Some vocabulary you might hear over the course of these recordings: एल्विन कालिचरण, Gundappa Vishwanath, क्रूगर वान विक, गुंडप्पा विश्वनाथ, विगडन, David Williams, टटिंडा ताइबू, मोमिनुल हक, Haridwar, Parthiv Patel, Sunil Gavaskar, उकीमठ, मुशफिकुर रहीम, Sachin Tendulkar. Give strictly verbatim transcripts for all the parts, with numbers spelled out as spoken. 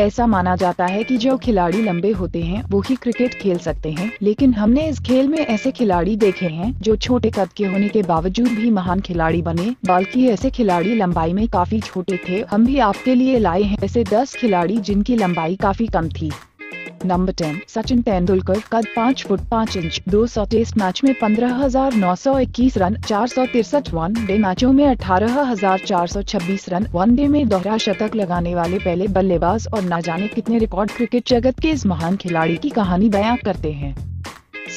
ऐसा माना जाता है कि जो खिलाड़ी लंबे होते हैं वो ही क्रिकेट खेल सकते हैं, लेकिन हमने इस खेल में ऐसे खिलाड़ी देखे हैं जो छोटे कद के होने के बावजूद भी महान खिलाड़ी बने, बल्कि ऐसे खिलाड़ी लंबाई में काफी छोटे थे। हम भी आपके लिए लाए हैं ऐसे दस खिलाड़ी जिनकी लंबाई काफी कम थी। Number ten, Sachin Tendulkar. कद पाँच फुट पाँच इंच, दो सौ टेस्ट मैच में पंद्रह हज़ार नौ सौ इक्कीस रन, चार सौ तिरसठ वनडे मैचों में अठारह हज़ार चार सौ छब्बीस रन, वनडे में दोहरा शतक लगाने वाले पहले बल्लेबाज और ना जाने कितने रिकॉर्ड क्रिकेट जगत के इस महान खिलाड़ी की कहानी बयां करते हैं।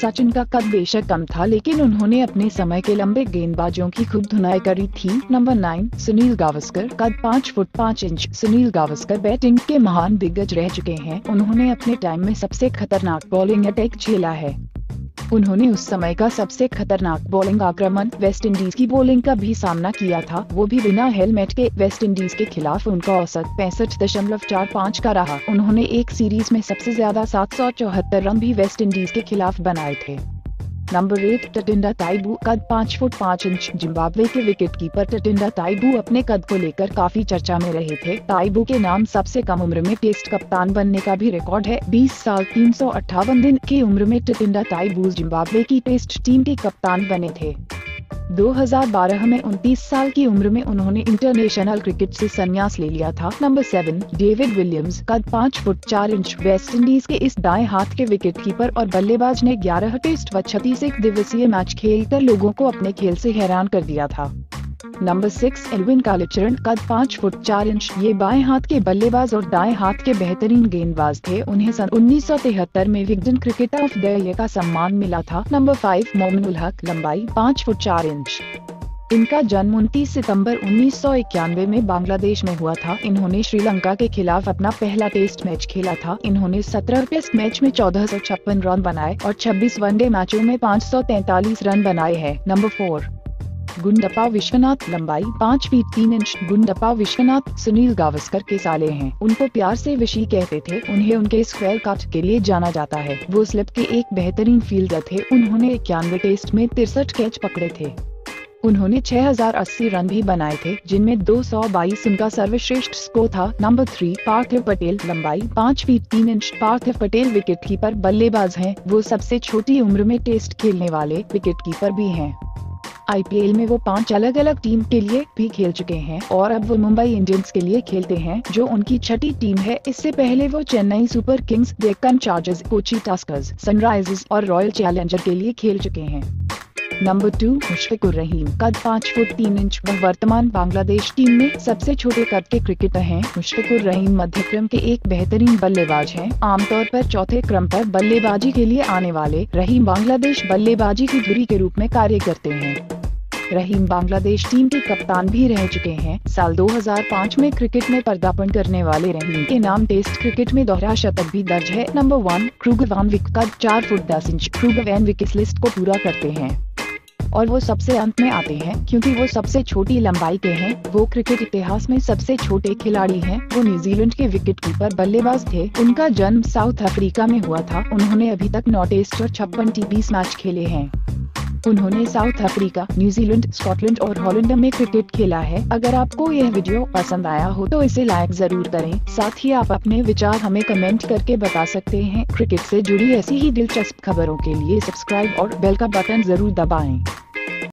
सचिन का कद बेशक कम था, लेकिन उन्होंने अपने समय के लंबे गेंदबाजों की खूब धुनाई करी थी। Number nine, Sunil Gavaskar. कद पाँच फुट पाँच इंच, सुनील गावस्कर बैटिंग के महान दिग्गज रह चुके हैं। उन्होंने अपने टाइम में सबसे खतरनाक बॉलिंग अटैक झेला है। उन्होंने उस समय का सबसे खतरनाक बॉलिंग आक्रमण वेस्टइंडीज की बॉलिंग का भी सामना किया था, वो भी बिना हेलमेट के। वेस्टइंडीज के खिलाफ उनका औसत पैंसठ दशमलव चार पाँच का रहा। उन्होंने एक सीरीज में सबसे ज्यादा सात सौ चौहत्तर रन भी वेस्टइंडीज के खिलाफ बनाए थे। Number eight, टटिंडा ताइबू। कद पाँच फुट पाँच इंच, जिम्बाब्वे के विकेटकीपर टटिंडा ताइबू अपने कद को लेकर काफी चर्चा में रहे थे। ताइबू के नाम सबसे कम उम्र में टेस्ट कप्तान बनने का भी रिकॉर्ड है। बीस साल तीन सौ अट्ठावन दिन की उम्र में टटिंडा ताइबू जिम्बाब्वे की टेस्ट टीम के कप्तान बने थे। दो हज़ार बारह में उनतीस साल की उम्र में उन्होंने इंटरनेशनल क्रिकेट से संन्यास ले लिया था। Number seven, David Williams. कद पाँच फुट चार इंच, वेस्टइंडीज के इस दाएं हाथ के विकेटकीपर और बल्लेबाज ने ग्यारह टेस्ट व छत्तीस एक दिवसीय मैच खेलकर लोगों को अपने खेल से हैरान कर दिया था। Number six, एल्विन कालिचरण। कद पाँच फुट चार इंच, ये बाएं हाथ के बल्लेबाज और दाएं हाथ के बेहतरीन गेंदबाज थे। उन्हें सन उन्नीस सौ तिहत्तर में विगडन cricketer of the year का सम्मान मिला था। नंबर फाइव, मोमिनुल हक। लंबाई पाँच फुट चार इंच। इनका जन्म उनतीस सितंबर उन्नीस सौ इक्यानवे में बांग्लादेश में हुआ था। इन्होंने श्रीलंका के खिलाफ अपना पहला टेस्ट मैच खेला था। इन्होंने सत्रह टेस्ट मैच में चौदह सौ छप्पन रन बनाए और छब्बीस वनडे मैचों में पाँच सौ तैतालीस रन बनाए हैं। Number four, गुंडप्पा विश्वनाथ। लंबाई पाँच फीट तीन इंच। गुंडप्पा विश्वनाथ सुनील गावस्कर के साले हैं। उनको प्यार से विशी कहते थे। उन्हें उनके स्क्वायर कट के लिए जाना जाता है। वो स्लिप के एक बेहतरीन फील्डर थे। उन्होंने इक्यानवे टेस्ट में तिरसठ कैच पकड़े थे। उन्होंने छह हज़ार अस्सी रन भी बनाए थे, जिनमें दो सौ बाईस उनका सर्वश्रेष्ठ स्कोर था। Number three, Parthiv Patel. लंबाई पाँच फीट तीन इंच। पार्थिव पटेल विकेटकीपर बल्लेबाज हैं। वो सबसे छोटी उम्र में टेस्ट खेलने वाले विकेटकीपर भी हैं। आई पी एल में वो पांच अलग अलग टीम के लिए भी खेल चुके हैं और अब वो मुंबई इंडियंस के लिए खेलते हैं, जो उनकी छठी टीम है। इससे पहले वो Chennai super kings, Deccan chargers, Kochi tuskers, sunrisers और रॉयल चैलेंजर के लिए खेल चुके हैं। Number two, मुशफिकुर रहीम। कद पाँच फुट तीन इंच, वह वर्तमान बांग्लादेश टीम में सबसे छोटे कद के क्रिकेटर हैं। मुशफिकुर रहीम मध्यक्रम के एक बेहतरीन बल्लेबाज हैं। आमतौर पर चौथे क्रम पर बल्लेबाजी के लिए आने वाले रहीम बांग्लादेश बल्लेबाजी की धुरी के रूप में कार्य करते हैं। रहीम बांग्लादेश टीम के कप्तान भी रह चुके हैं। साल दो हज़ार पाँच में क्रिकेट में पदार्पण करने वाले रहीम के नाम टेस्ट क्रिकेट में दोहरा शतक भी दर्ज है। Number one, क्रूगर वान विक। कद चार फुट दस इंच। क्रूगर वैन विक इस लिस्ट को पूरा करते हैं और वो सबसे अंत में आते हैं क्योंकि वो सबसे छोटी लंबाई के हैं। वो क्रिकेट इतिहास में सबसे छोटे खिलाड़ी हैं। वो न्यूजीलैंड के विकेटकीपर बल्लेबाज थे। उनका जन्म साउथ अफ्रीका में हुआ था। उन्होंने अभी तक नौ टेस्ट और छप्पन टी बीस मैच खेले हैं। उन्होंने साउथ अफ्रीका, न्यूजीलैंड, स्कॉटलैंड और हॉलैंड में क्रिकेट खेला है। अगर आपको यह वीडियो पसंद आया हो तो इसे लाइक जरूर करें। साथ ही आप अपने विचार हमें कमेंट करके बता सकते हैं। क्रिकेट से जुड़ी ऐसी ही दिलचस्प खबरों के लिए सब्सक्राइब और बेल का बटन जरूर दबाएं।